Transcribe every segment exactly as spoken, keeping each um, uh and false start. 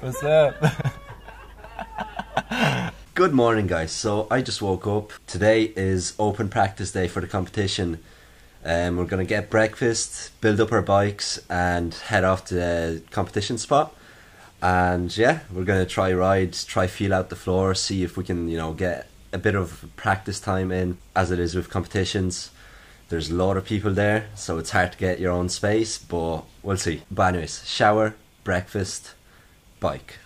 What's up? Good morning, guys. So I just woke up. Today is open practice day for the competition. Um, we're going to get breakfast, build up our bikes and head off to the competition spot. And yeah, we're going to try rides, try feel out the floor, see if we can, you know, get a bit of practice time in. As it is with competitions, there's a lot of people there, so it's hard to get your own space, but we'll see. But anyways, shower, breakfast, bike.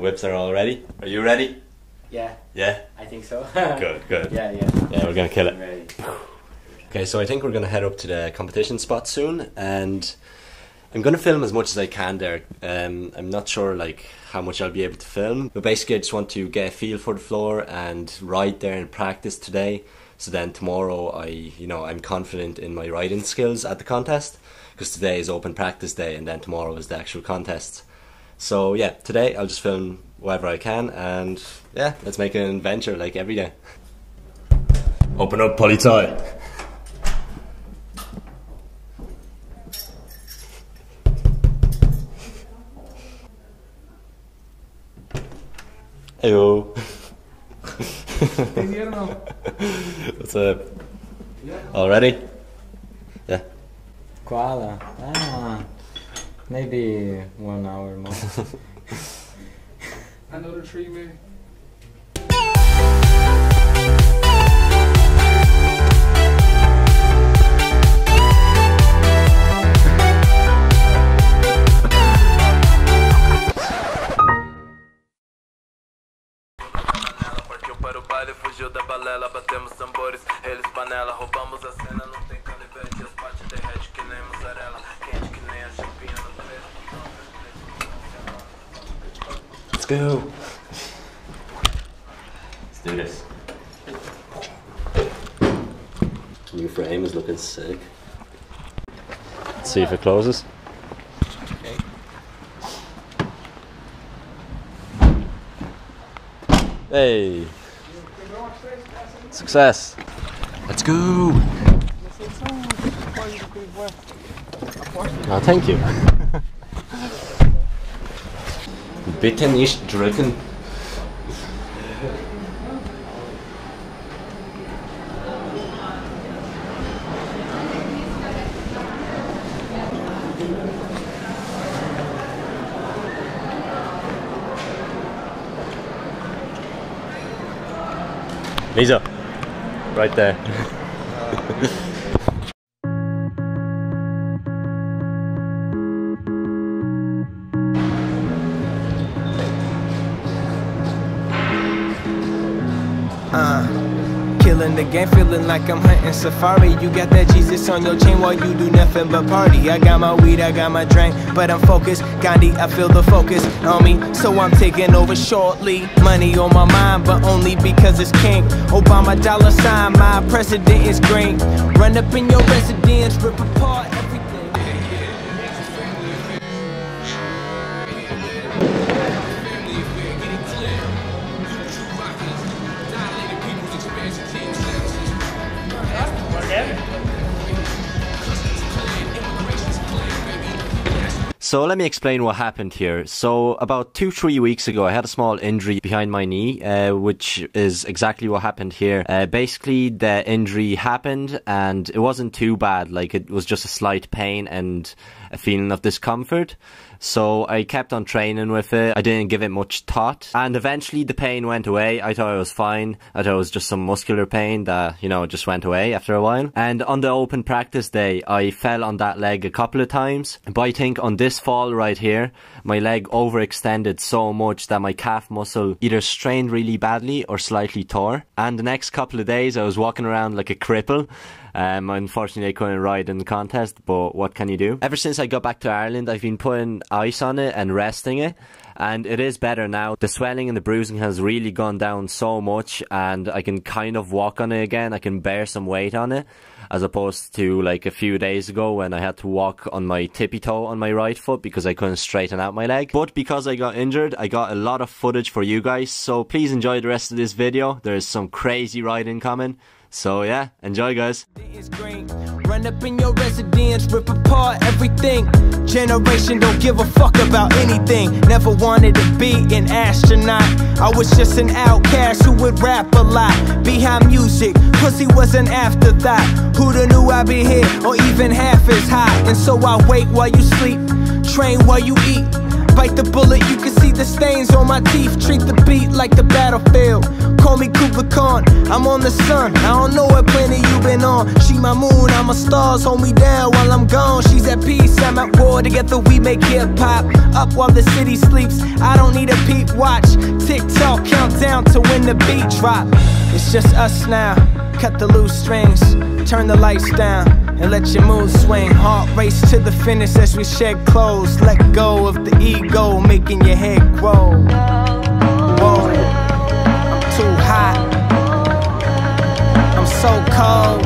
Whips are all ready. Are you ready? Yeah. Yeah? I think so. Good, good. Yeah, yeah. Yeah, we're gonna kill it. I'm ready. Okay, so I think we're gonna head up to the competition spot soon, and I'm gonna film as much as I can there. Um, I'm not sure like how much I'll be able to film, but basically I just want to get a feel for the floor and ride there and practice today. So then tomorrow I, you know, I'm confident in my riding skills at the contest, because today is open practice day and then tomorrow is the actual contest. So yeah, today I'll just film whatever I can, and yeah, let's make an adventure like every day. Open up, Politoy. Heyo. What's up? All ready? Yeah. Koala. Ah. Maybe one hour more. Another tree, maybe. Go. Let's do this. New frame is looking sick. Let's see if it closes. Okay. Hey! Success! Let's go! Oh, thank you. Bitte nicht drücken. Lisa, right there. Killing the game, feeling like I'm hunting safari. You got that Jesus on your chain while you do nothing but party. I got my weed, I got my drink, but I'm focused. Gandhi, I feel the focus on me, so I'm taking over shortly. Money on my mind, but only because it's kink. Obama dollar sign, my president is green. Run up in your residence, rip apart everything. So let me explain what happened here. So about two, three weeks ago, I had a small injury behind my knee, uh, which is exactly what happened here. Uh, basically, the injury happened and it wasn't too bad. Like, it was just a slight pain and a feeling of discomfort. So I kept on training with it. I didn't give it much thought. And eventually the pain went away. I thought I was fine. I thought it was just some muscular pain that, you know, just went away after a while. And on the open practice day, I fell on that leg a couple of times. But I think on this fall right here, my leg overextended so much that my calf muscle either strained really badly or slightly tore. And the next couple of days I was walking around like a cripple. Um, unfortunately, I couldn't ride in the contest, but what can you do? Ever since I got back to Ireland, I've been putting ice on it and resting it, and it is better now. The swelling and the bruising has really gone down so much, and I can kind of walk on it again. I can bear some weight on it, as opposed to like a few days ago when I had to walk on my tippy toe on my right foot because I couldn't straighten out my leg. But because I got injured, I got a lot of footage for you guys, so please enjoy the rest of this video. There is some crazy riding coming. So yeah, enjoy guys. Run up in your residence, rip apart everything. Generation don't give a fuck about anything. Never wanted to be an astronaut. I was just an outcast who would rap a lot. Behind music, pussy was an afterthought. Who'da knew I'd be here or even half as hot? And so I wait while you sleep, train while you eat. Bite the bullet, you can see the stains on my teeth. Treat the beat like the battlefield. Call me Kublai Khan, I'm on the sun. I don't know what planet you been on. She my moon, I'm a stars, hold me down while I'm gone. She's at peace, I'm at war, together we make hip hop. Up while the city sleeps, I don't need a peep watch. Tick-tock, countdown to when the beat drop. It's just us now, cut the loose strings. Turn the lights down and let your mood swing. Heart race to the finish as we shed clothes. Let go of the ego, making your head grow. Whoa, I'm too hot, I'm so cold.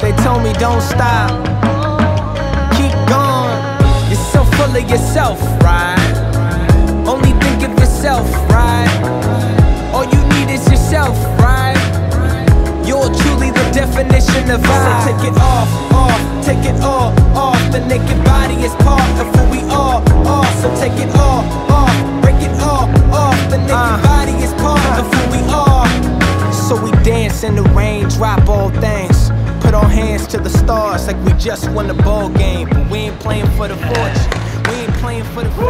They told me don't stop, keep going. You're so full of yourself, right? Only think of yourself, right? All you need is yourself, right? You're truly the definition of I. So take it off, off, take it all, off. The naked body is part of who we are, are. So take it all, off, break it all, off. The naked uh, body is part uh, of who we are. So we dance in the rain, drop all things. Put our hands to the stars like we just won the ball game. But we ain't playing for the fortune, we ain't playing for the fame.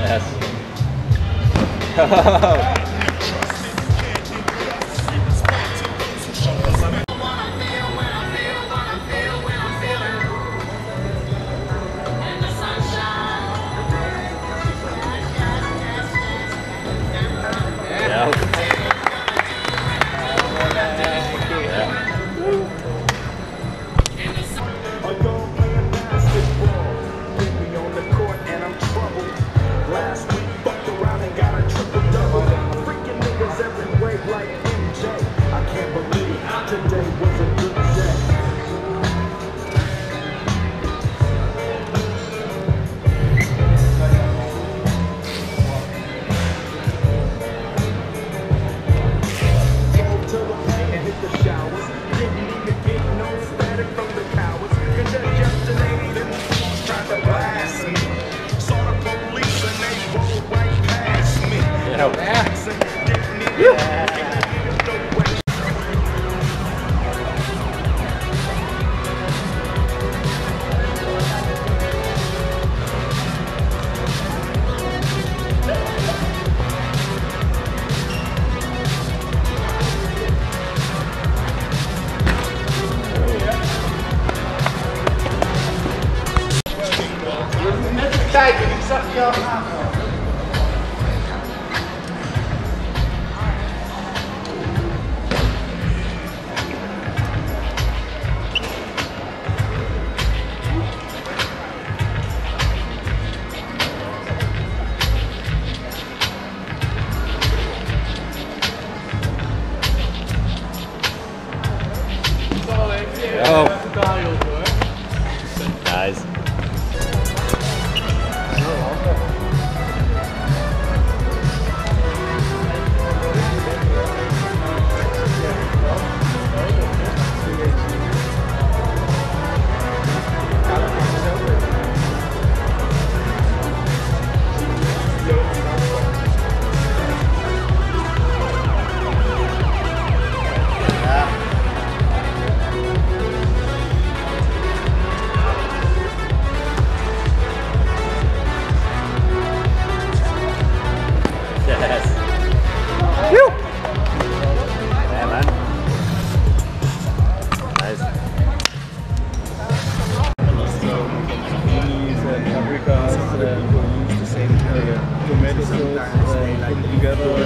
Yes. All right.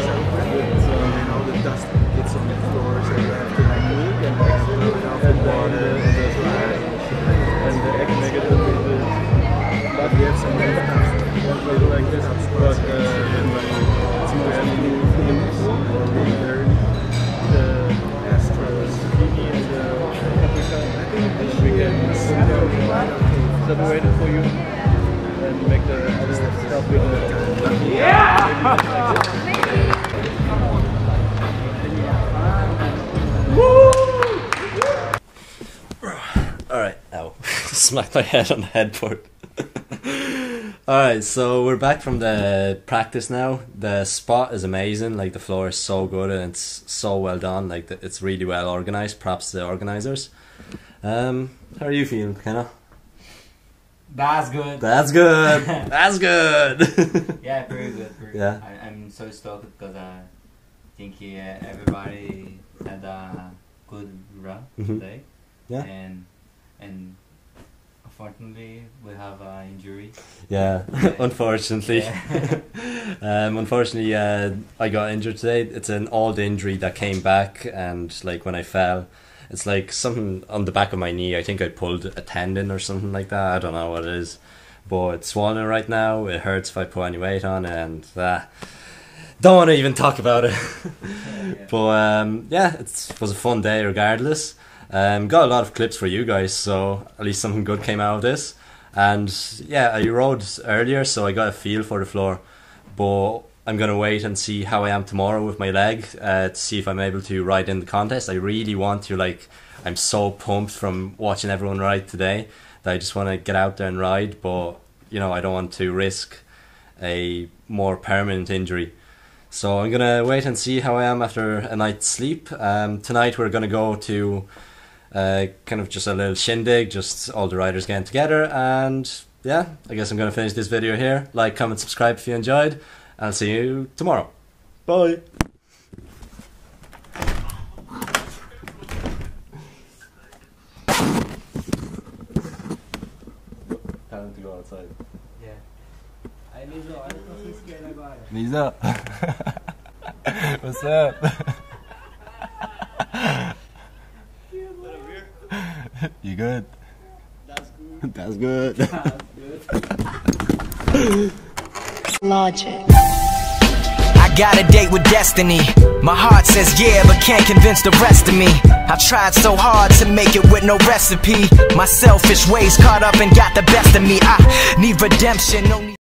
floors open, so then all the dust gets on the floors and you have to like move and like blow it out the water and the fire and the egg negative. But we have some kind of stuff like this, but uh, then like it's mostly new things or being there. The Astros, Gini and the Africa. I think this weekend so we waited for you and make the other stuff with the yeah! Alright, ow. Smacked my head on the headboard. Alright, so we're back from the practice now. The spot is amazing, like the floor is so good and it's so well done, like the, it's really well organized, props to the organizers. Um, how are you feeling, Kenna? That's good. That's good. That's good. Yeah, very good. Very yeah. Good. I, I'm so stoked because I think yeah, everybody had a good run mm-hmm. today. Yeah. And and unfortunately we have an injury. Yeah, yeah. Unfortunately. Yeah. um, unfortunately, uh, I got injured today. It's an old injury that came back, and like when I fell, it's like something on the back of my knee. I think I pulled a tendon or something like that. I don't know what it is, but it's swollen right now. It hurts if I put any weight on, and uh, don't want to even talk about it. Yeah, yeah. But um, yeah, it was a fun day regardless. Um, got a lot of clips for you guys, so at least something good came out of this. And yeah, I rode earlier, so I got a feel for the floor. But I'm going to wait and see how I am tomorrow with my leg uh, to see if I'm able to ride in the contest. I really want to, like, I'm so pumped from watching everyone ride today that I just want to get out there and ride. But, you know, I don't want to risk a more permanent injury. So I'm going to wait and see how I am after a night's sleep. Um, tonight we're going to go to uh, kind of just a little shindig, just all the riders getting together. And yeah, I guess I'm going to finish this video here. Like, comment, subscribe if you enjoyed. I'll see you tomorrow. Bye. Time to go outside. Yeah. Hey, Lisa, I'm so scared about it. Lisa. What's up? You good? That's good. That's good. That's good. Logic. I got a date with destiny. My heart says yeah, but can't convince the rest of me. I tried so hard to make it with no recipe. My selfish ways caught up and got the best of me. I need redemption, no need